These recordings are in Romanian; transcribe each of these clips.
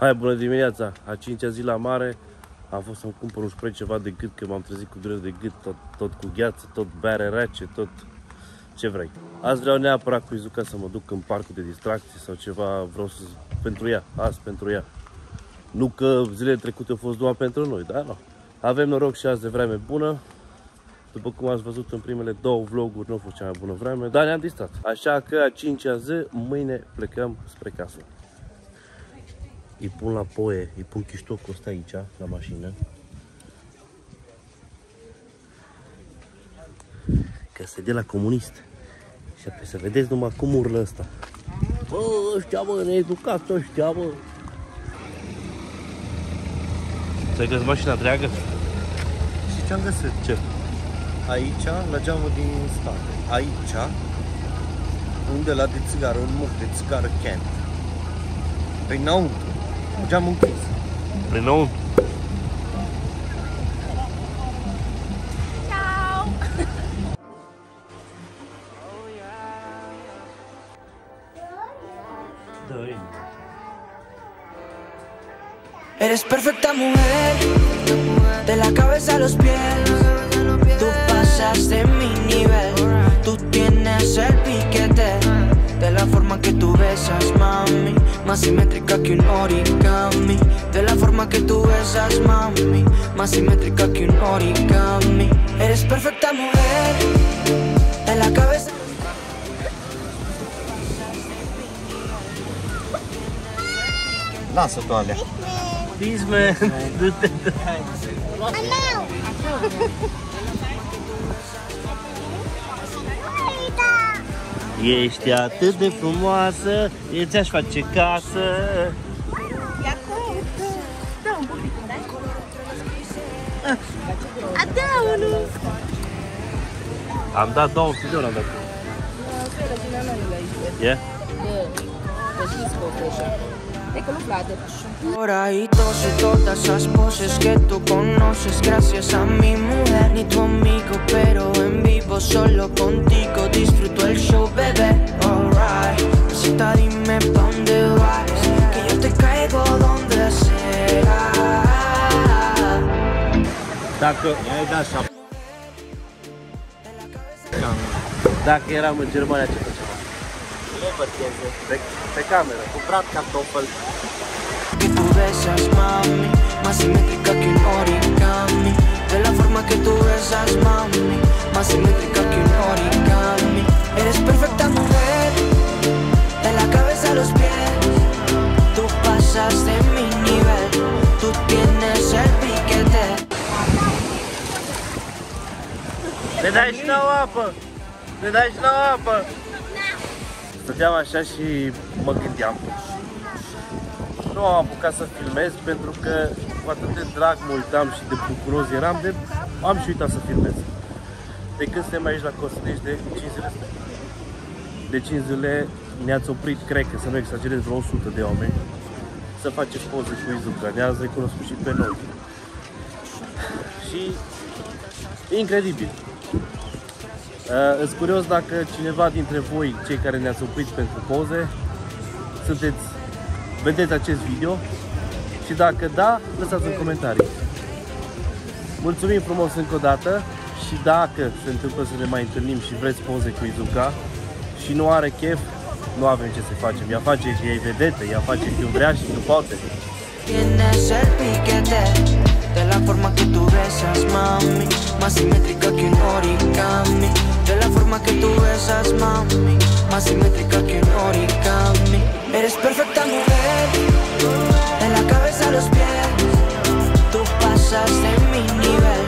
Hai, bună dimineața! A 5-a zi la mare. Am fost să-mi cumpăr un spray ceva de gât, că m-am trezit cu dureri de gât, tot cu gheață, tot bere rece, tot ce vrei. Azi vreau neapărat cu Izuca să mă duc în parcul de distracție sau ceva, vreau să pentru ea, azi pentru ea. Nu că zilele trecute au fost doar pentru noi, dar nu. Avem noroc și azi de vreme bună. După cum ați văzut în primele două vloguri, nu a fost cea mai bună vreme, dar ne-am distrat. Așa că a 5-a zi, mâine plecăm spre casă. Îi pun la poie, îi pun chiștocul ăsta aici, la mașină. Că se de la comunist. Și apoi să vedeți numai cum urlă ăsta. Bă, ăștia bă, needucați ăștia bă. Ți-ai găsit mașina dragă? Și ce-am găsit? Ce? Aici, la geamul din spate. Aici, unde la de țigară, un muc de țigară Kent. Prinăuntru. Geamul închis. Prinăuntru. Ciao! Eres perfecta mujer, de la cabeza a los pies. Tú pasas de mi nivel, tú tienes el piquete. De la forma que tú besas, mami, más simétrica que un origami. De la forma que tú besas, mami, más simétrica que un origami. Eres perfecta mujer, de la cabeza. Lasă-o, Doamne! Bisman, du-te! Aneu! Ești atât de frumoasă, eu ți-aș face casă. Ia acolo, dă un buclic, dai? A, dă unul! Am dat 200 de ori, am dat. Pe la din ananile aici. Ia? Da, pe știți că o creșa. De că nu plată. Por ahí tose todas esas poses que tú conoces gracias a mi mujer ni tu amigo pero en vivo solo contigo disfruto el show bebé alright cita dime pa dónde vas que yo te caigo donde sea dacă ai dat șapte. Dacă eram în Germania ce făceam? Le bătieze pe cameră, cu brat cartofăl. Que tú besas, mami, más simétrica que un origami. De la forma que tú besas, mami, más simétrica que un origami. Eres perfecta mujer, de la cabeza a los pies. Tú pasas de mi nivel, tú tienes el piquete. Le dai și nouă apă! Le dai și nouă apă! Stăteam așa și mă gândeam. Nu am apucat să filmez pentru că cu atât de drag mă uitam și de bucuros eram de... Am și uitat să filmez. De când suntem aici la Costinești de 5 zile. De 5 zile ne-ați oprit, cred că, să nu exagerez, vreo 100 de oameni să faceți poze cu Izuca. Ne-ați recunoscut și pe noi. Și... incredibil. Sunt curios dacă cineva dintre voi, cei care ne-ați oprit pentru poze, vedeți acest video și dacă da, lăsați în comentarii. Mulțumim frumos încă o dată și dacă se întâmplă să ne mai întâlnim și vreți poze cu Izuca și nu are chef, nu avem ce să facem. Ea face și ei vedete, ea face când vrea și nu poate. De la forma que tú besas, mami, más simétrica que un origami. De la forma que tú besas, mami, más simétrica que un origami. Eres perfecta mujer, de la cabeza a los pies. Tú pasas de mi nivel.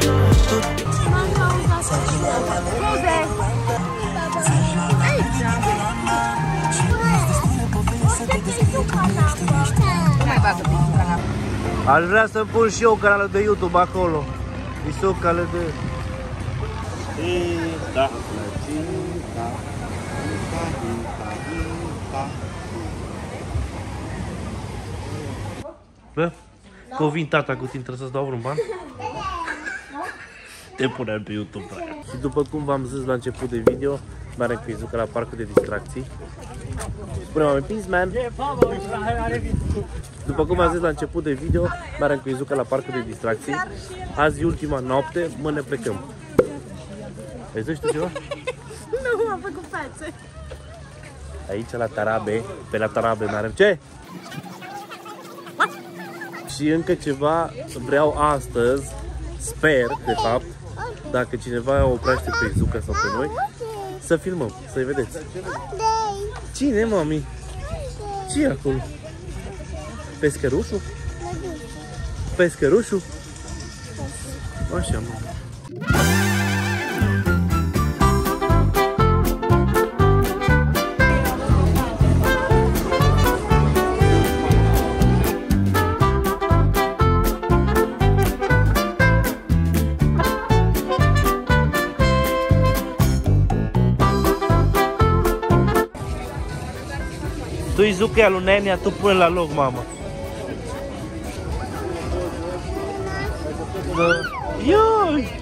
Aș vrea să pun și eu canalul de YouTube acolo. Izucale de... Da. Bă, că o vin tata cu tine, trebuie să-ți dau vreun ban? Te punem pe YouTube. Și după cum v-am zis la început de video, mergem cu Izuca la parcul de distracții. Spune, m-am împins, man. După cum am zis la început de video, mergem cu Izuca la parcul de distracții. Azi e ultima noapte, mâine plecăm. Ai zis tu ceva? Nu, am făcut față. Aici la Tarabe, pe la Tarabe mergem. Ce? Și încă ceva vreau astăzi, sper, de fapt, dacă cineva oprește pe Izuca sau pe noi, să filmăm, să-i vedeți. Cine, mami? Ce e acolo? Pescărușul? Pescărușul? Așa, mă. Tu Izuca e alu Neamia, tu pune la loc, mama. Ioi!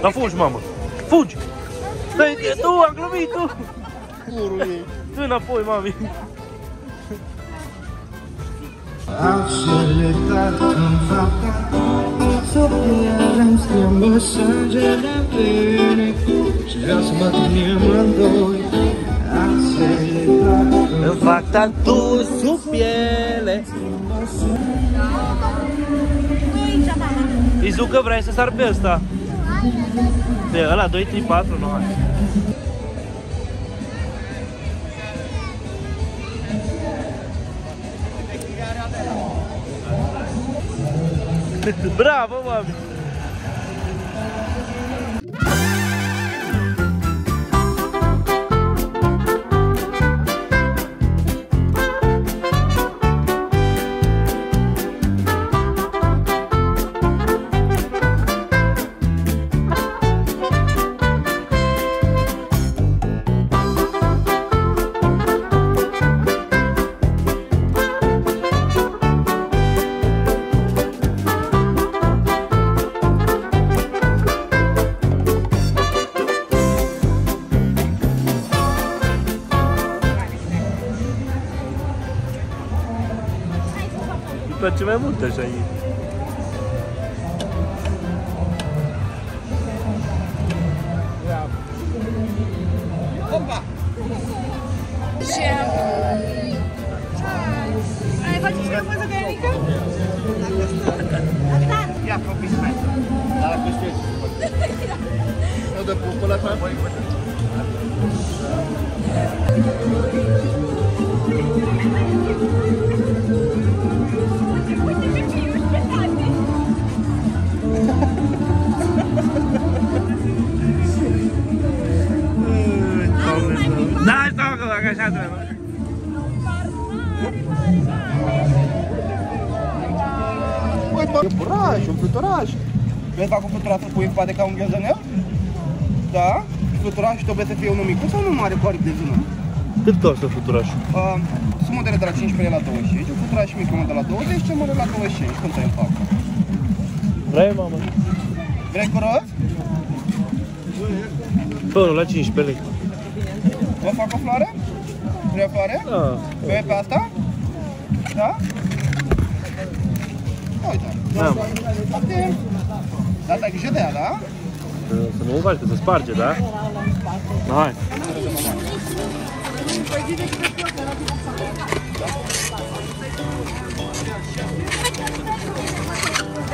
Da, fugi, mama! Fugi! Stai, tu, am glumit, tu! Tu înapoi, mami! Am celetat în fapta să pierdem, strâmbă sângele pline și vreau să mă ținem în doi. Am celetat în fapta tu sub piele. Izuca, vrei să sar pe ăsta? De ăla 2, 3, 4, nu hai. Bravo, mami! Îmi place mai mult așa ei. Opa! Și... Ai face și o poză cu Erica? La Costinești. Ia, copii, stai. La Costinești. Nu, dar pupă la fel. E buraș, un flutoraș. Eu fac cu flutura să pui în spate ca un gheozănel? Da? Fluturașul trebuie să fie unul micuț sau unul mare cu aripi de zână? Cât costă fluturașul? Sumătele de la 15 la 25, un fluturaș mic unul de la 20 și unul de la 25. Cum să-i fac? Vrei, mamă? Vrei curoț? Pe unul la 15 lei. Vă fac o floare? Vrei o floare? Da. Vrei pe asta? Da? Da. Da, ai grijă de ea, da? Să nu o faci, că se sparge, da? Hai!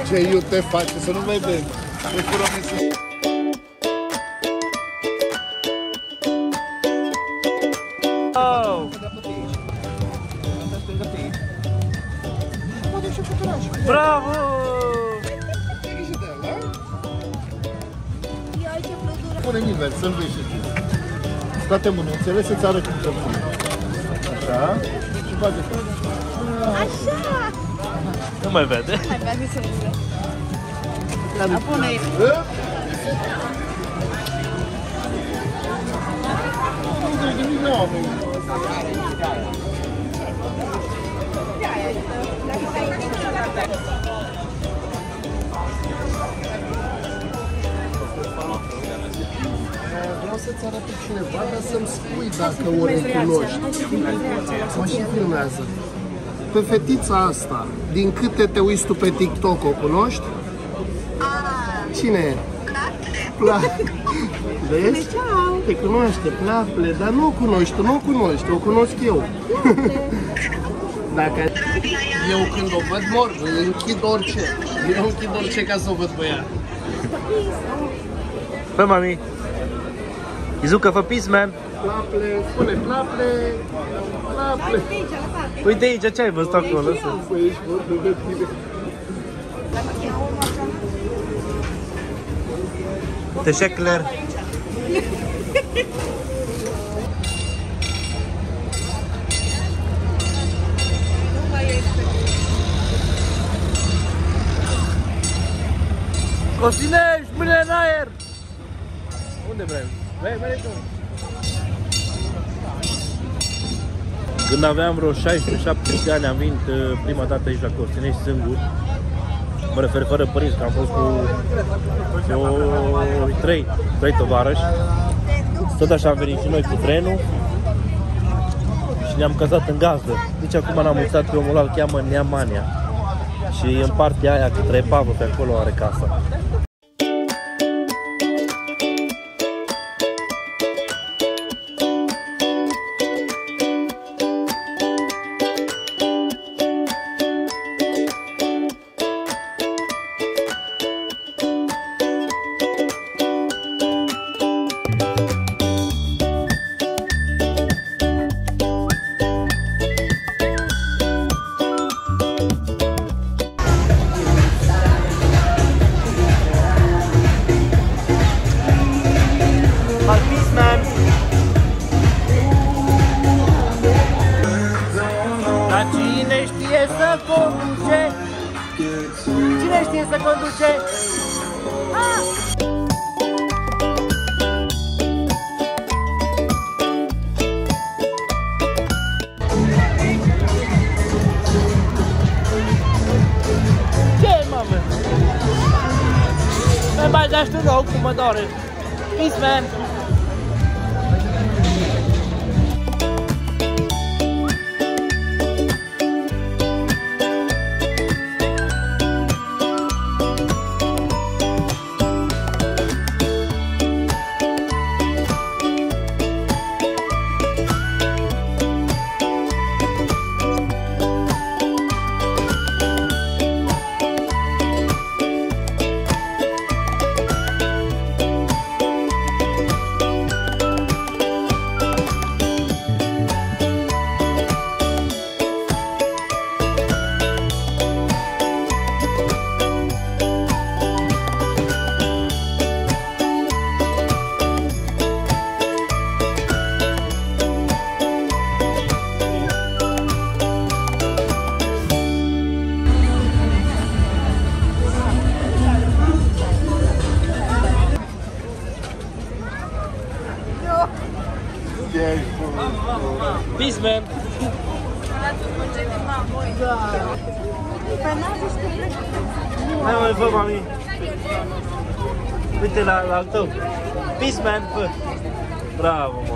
Ce iute face, să nu vedem! Bravo! Pune-mi invers, să-l vezi și tu. Scoate mânuțele să-ți arăt cum trebuie. Așa. Și face pe așa. Așa! Nu mai vede. Nu mai vede să-l vede. Apune-i. Nu trebuie nimic de oameni. Dacă stai aici, nu trebuie. să-ți arate cineva, dar să-mi spui dacă o recunoști. O și filmează. Pe fetița asta, din câte te uiți tu pe TikTok, o cunoști? Cine e? Plaple. Vezi? Te cunoaște, Plaple, dar nu o cunoști, nu o cunoști, o cunosc eu. Dacă... Eu când o văd mor, închid orice. Eu închid orice ca să o văd pe ea. Fă, mami! Izuca, fă peace, man! Plaple, spune Plaple! Plaple! Uite aici, ce ai văzut acolo? Te șecler! Costinești, mâine în aer! Unde vrei? Vrei tu? Când aveam vreo 16-17 de ani, am venit prima dată aici la Costinești singur. Mă refer fără părinți, că am fost cu trei tovarăși. Tot așa am venit și noi cu trenul și ne-am cazat în gazdă. Deci acum n-am uitat pe omul ăla, îl cheamă Neamania. Și în partea aia, către Epavă, pe acolo are casa. Cine știe să conduce? Ce, mamă? Mai bagași tu rău, cum mă doare. Peace, man! Peace, man! Hai, mă, fă, mami! Uite la al tău! Peace, man! Fă! Bravo, mă!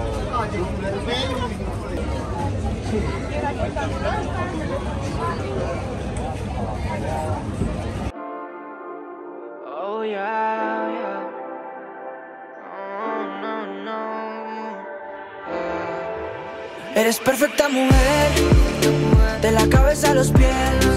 Oh, yeah, yeah! Eres perfecta mujer, de la cabeza a los pies.